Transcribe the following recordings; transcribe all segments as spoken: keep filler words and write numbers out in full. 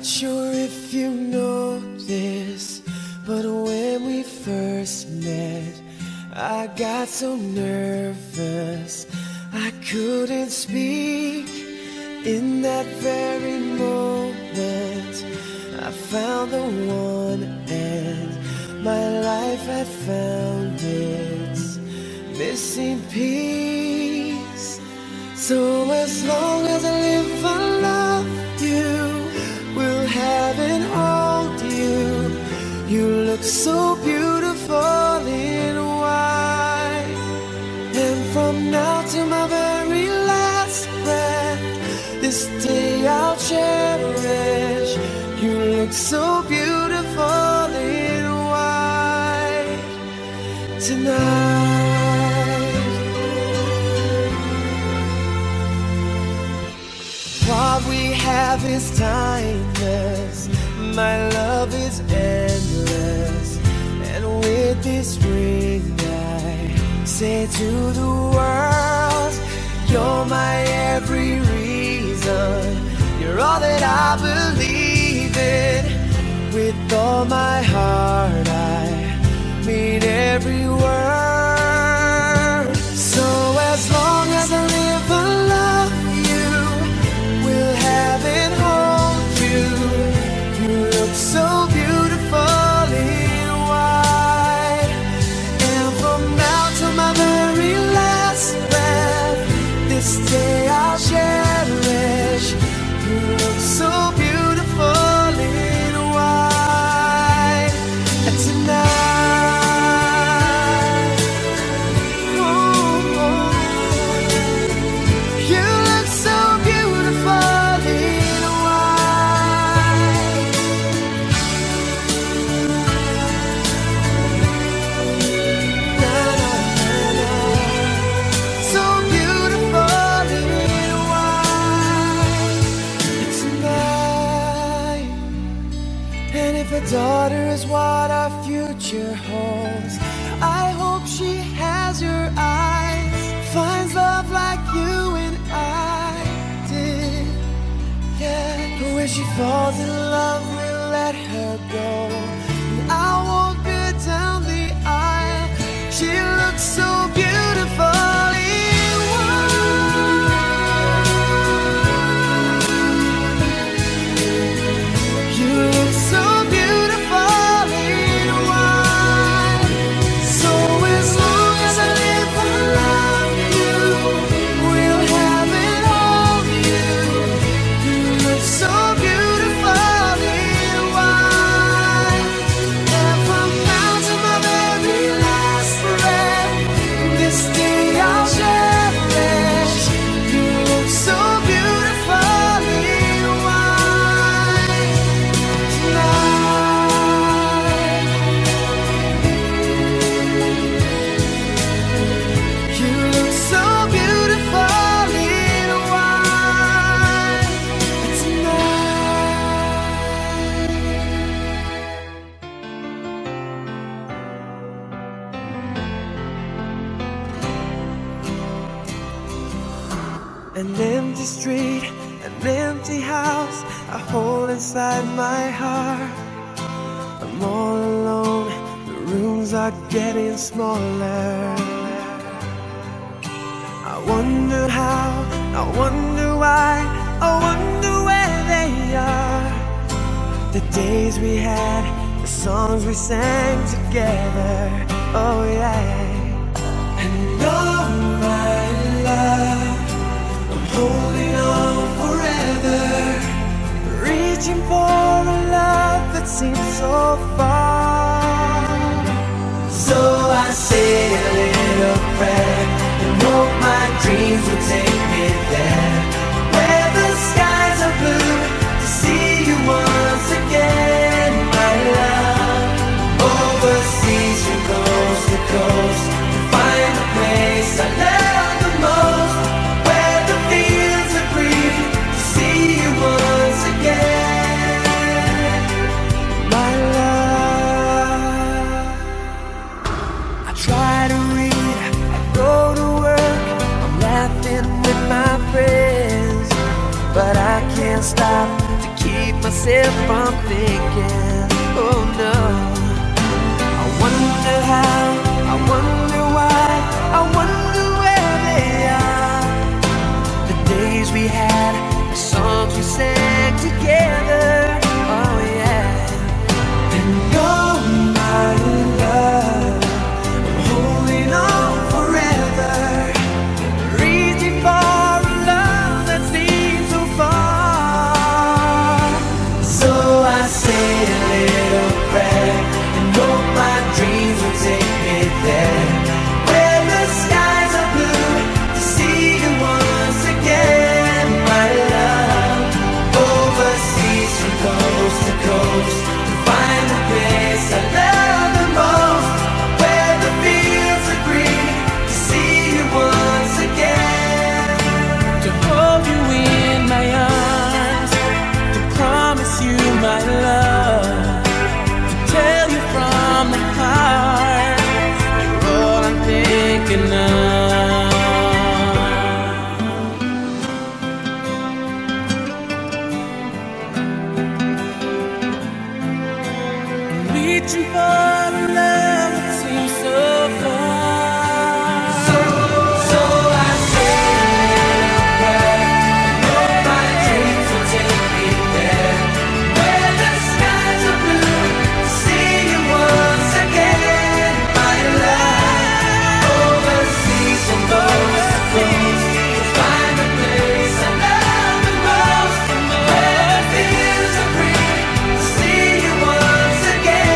Not sure if you know this, but when we first met, I got so nervous I couldn't speak. In that very moment I found the one, and my life had found its missing piece. So as long as I live, I love you, will heaven hold you. You look so beautiful in white, and from now to my very last breath, this day I'll cherish. You look so beautiful in white tonight. What we have is timeless, my love is endless, and with this ring I say to the world, you're my every reason, you're all that I believe in. With all my heart I mean every word. So as long as I live, I love you. Heaven hold you. You look so beautiful in white, and from now to my very last breath, this day I'll cherish. You look so beautiful in white and tonight. Oh, oh. You look so beautiful. Daughter is what our future holds. I hope she has your eyes, finds love like you and I did. Yeah, but when she falls in love, we'll let her go. And I won't go down the aisle. She looks so beautiful. An empty street, an empty house, a hole inside my heart. I'm all alone, the rooms are getting smaller. I wonder how, I wonder why, I wonder where they are. The days we had, the songs we sang together, oh yeah. And all my love, holding on forever, reaching for a love that seems so far. So I say a little prayer and hope my dreams will take me there, where the skies are blue, to see you once again, my love. Overseas from coast to coast, to find a place I love the most, once again, my love. I try to read, I go to work, I'm laughing with my friends, but I can't stop to keep myself myself from thinking, oh no. I wonder how, I wonder why, I wonder where they are. The days we had, the songs we sang together, oh yeah. And oh my love, I'm holding on forever, reaching for a love that seems so far. So I say a little prayer and hope my dreams will take me there, where the skies are blue, to see you once again. My love, overseas from coast to coast, to find the place I love the most, where the fields are green, to see you once again. To hold you in my arms, to promise you my love, to tell you from the heart, you're all I'm thinking of. Reaching for a love that seems so far. So, so I say a little prayer and hope my dreams will take me there, where the skies are blue, to see you once again. My love, overseas from coast to coast, to find the place I love the most, where the fields are green, to see you once again. My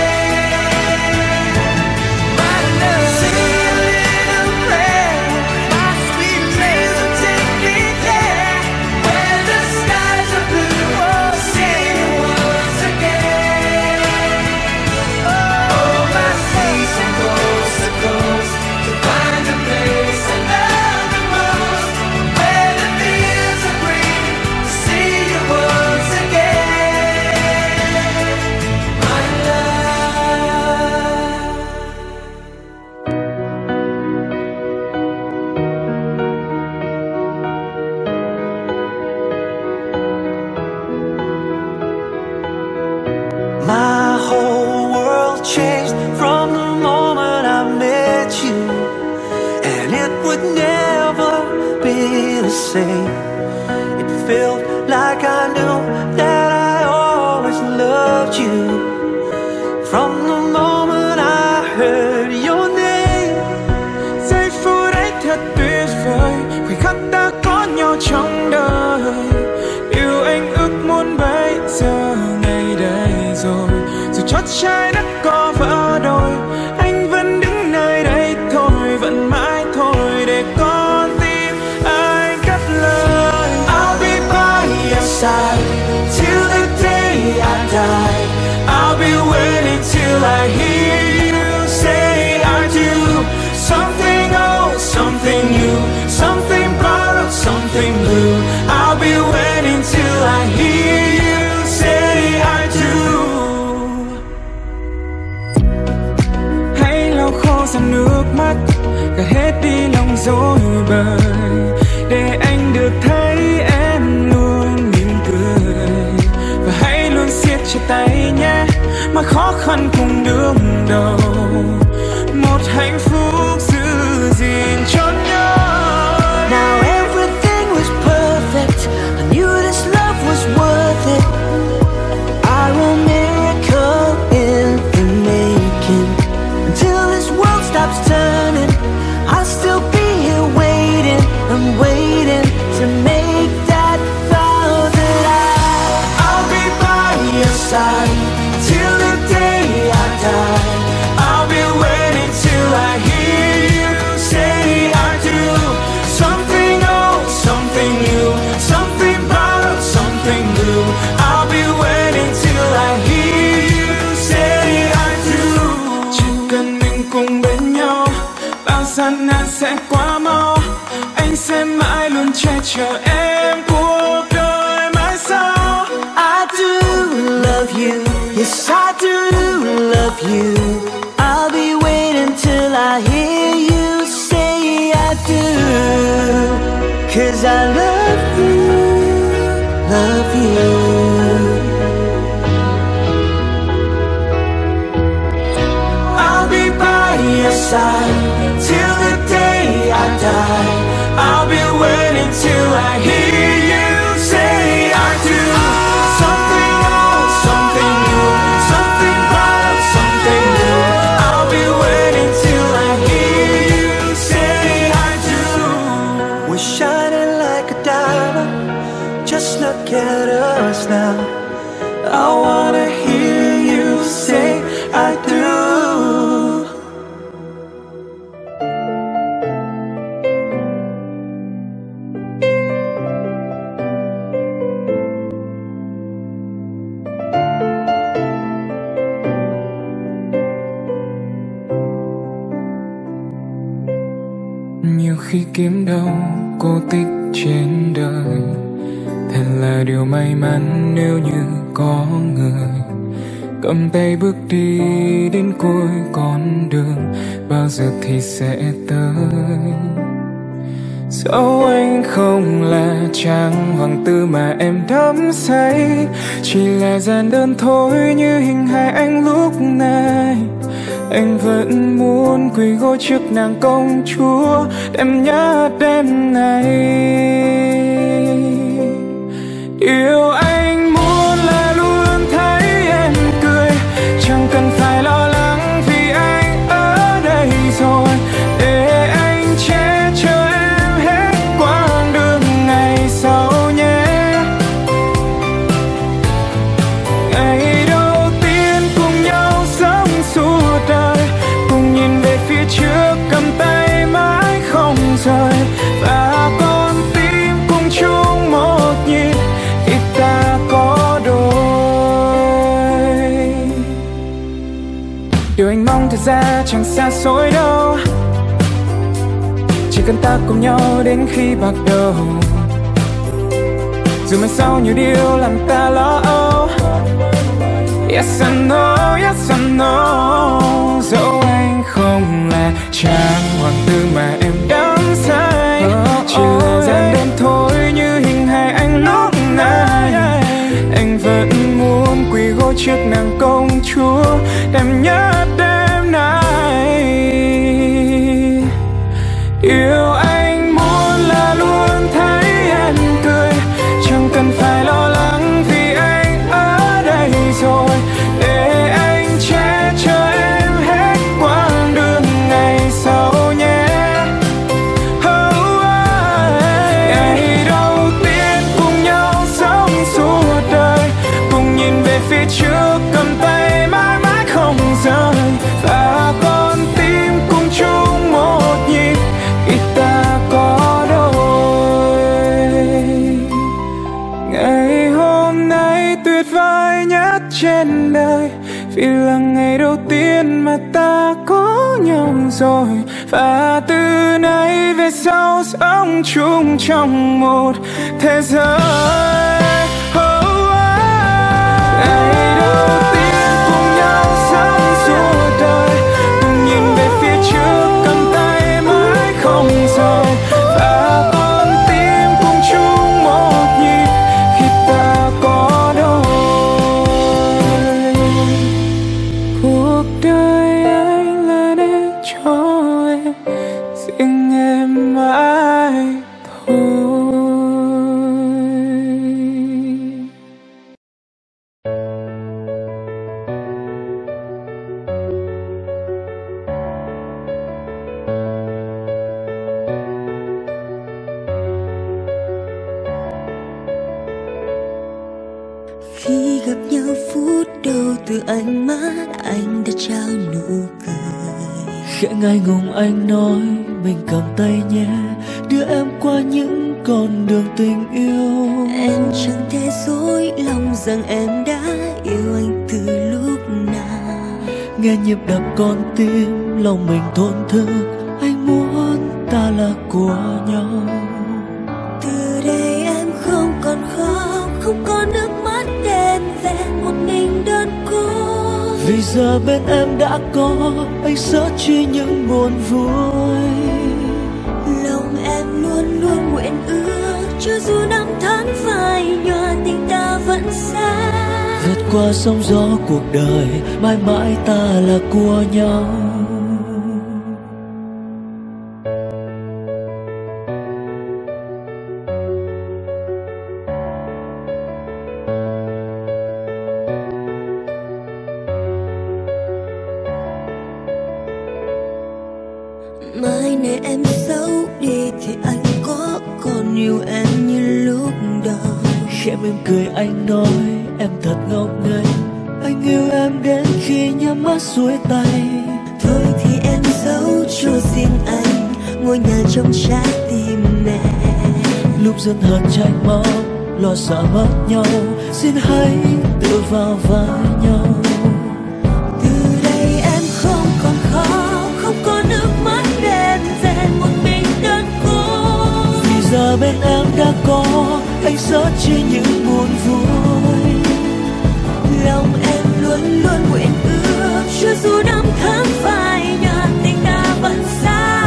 love, say a little prayer, my sweet dreams will take me there, where the skies are blue, to see you once again. Overseas from coast to coast, to find the place I love the most, where the fields are green, to see you once again. My love. My whole world changed from the moment I met you, and it would never be the same. It felt like I knew that I always loved you. From the moment I heard your name, giây phút ấy thật tuyệt vời, khoảnh khắc ta có nhau trong đời. Điều anh ước muốn bây giờ ngày đây rồi, dù chót trái đất có vỡ đôi, anh vẫn đứng nơi đây thôi, vẫn mãi thôi để con tim anh cất lời. I'll be by your side till the day I die. I'll be waiting till I hear you say I do. Something old, something new, something borrowed, something blue. I'll be waiting till I hear you say I do. Hãy lau khô dòng nước mắt, gạt hết đi lòng dối bời, để anh được thấy em luôn mỉm cười. Và hãy luôn siết chặt tay nhé, mà khó khăn cùng đương đầu, một hạnh phúc giữ gìn cho nhau. Now everything was perfect, I knew this love was worth it. I will miracle in the making. Until this world stops turning, I'll still be here waiting. I'm waiting to make that vow that I, I'll be by your side till the day I die. I'll be waiting till I hear you say I do. Something old, something new, something borrowed, something blue. I'll be waiting till I hear you say I do. Chỉ cần mình cùng bên nhau, bao gian nan sẽ qua mau. Anh sẽ mãi luôn che chở em cuộc đời mãi sau. I do love you, yes I do love you. I'll be waiting till I hear you say I do. Cause I love you, love you. side till the day I die. I'll be waiting till I hear you say I do. Something old, something new, something wild, something new. I'll be waiting till I hear you say I do. We're shining like a diamond, just look at us now. I wanna hear you say I do. Nhiều khi kiếm đâu cô tích trên đời, thật là điều may mắn nếu như có người cầm tay bước đi đến cuối con đường, bao giờ thì sẽ tới. Dẫu anh không là chàng hoàng tử mà em đắm say, chỉ là gian đơn thôi như hình hài anh lúc này. Anh vẫn muốn quỳ gối trước nàng công chúa em nhớ đêm này. Điều anh muốn là luôn thấy em cười, chẳng cần phải lo lắng vì anh ở đây rồi. Để anh che chở em hết quãng đường ngày sau nhé. Ngày đầu tiên cùng nhau sống suốt đời, cùng nhìn về phía trước cầm tay mãi không rời. Và con tim cùng chung một nhịp khi ta có đôi. Điều anh mong thật ra chẳng xa xôi đâu, chỉ cần ta cùng nhau đến khi bạc đầu. Dù mai sau nhiều điều làm ta lo âu, yes I know, yes I know. Dẫu anh không là chàng hoàng tử mà em đắm say, chỉ là gian đơn thôi như hình hài anh lúc này. Anh vẫn muốn quỳ gối trước nàng công chúa em nhớ đêm nay. Yêu anh muốn là luôn thấy em cười, chẳng cần phải lo lắng vì anh ở đây rồi. Để anh che chở em hết quãng đường ngày sau nhé. Oh, ngày đầu tiên cùng nhau sống suốt đời, cùng nhìn về phía trước cầm tay mãi mãi không rời. Và con tim cùng chung một nhịp khi ta có đôi. Ngày hôm nay tuyệt vời nhất trên đời, vì là ngày đầu tiên mà ta có nhau rồi. Và từ nay về sau sống chung trong một thế giới. Oh, ngày đầu tiên cùng nhau sống suốt đời, cùng nhìn về phía trước cầm tay mãi không rời. Và con tim cùng chung một nhịp khi ta có đôi. Cuộc đời anh là để cho em, riêng em mãi thôi. Ánh mắt anh đã trao nụ cười khẽ ngại ngùng, anh nói mình cầm tay nhé, đưa em qua những con đường tình yêu. Em chẳng thể dối lòng rằng em đã yêu anh từ lúc nào. Nghe nhịp đập con tim lòng mình thổn thức, anh muốn ta là của nhau. Từ đây em không còn khóc, không còn nước mắt đen vẹn một mình đơn cô. Vì giờ bên em đã có anh sẽ chia những buồn vui. Lòng em luôn luôn nguyện ước, cho dù năm tháng phai nhòa tình ta vẫn xa. Vượt qua sóng gió cuộc đời, mãi mãi ta là của nhau. mai này em xấu đi thì anh có còn yêu em như lúc đó. Khẽ mỉm cười anh nói em thật ngốc nghếch, anh yêu em đến khi nhắm mắt xuôi tay. Thôi thì em giấu cho riêng anh ngôi nhà trong trái tim nè. Lúc dần hờn trách móc lo sợ mất nhau, xin hãy tự vào vai nhau. Từ đây em không còn khó, không có nước mắt đen dẹn một mình đơn côi. Vì giờ bên em đã có anh sớt chia những buồn vui. Lòng em luôn luôn nguyện ước, chưa dù năm tháng phai nhạt tình ta vẫn xa.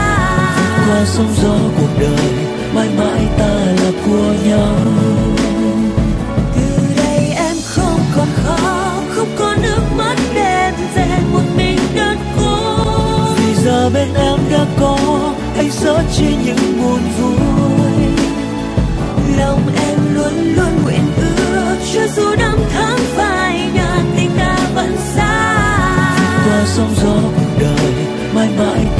Qua sóng gió cuộc đời, mãi mãi ta là của nhau. Từ đây em không còn khó, không có nước mắt đen dẹn một mình đơn côi. Vì giờ bên em đã có anh sớt chia những buồn vui. Lòng em luôn luôn nguyện ước, chưa dù năm tháng phai nhạt tình ta vẫn xa. Qua sóng gió cuộc đời, mãi mãi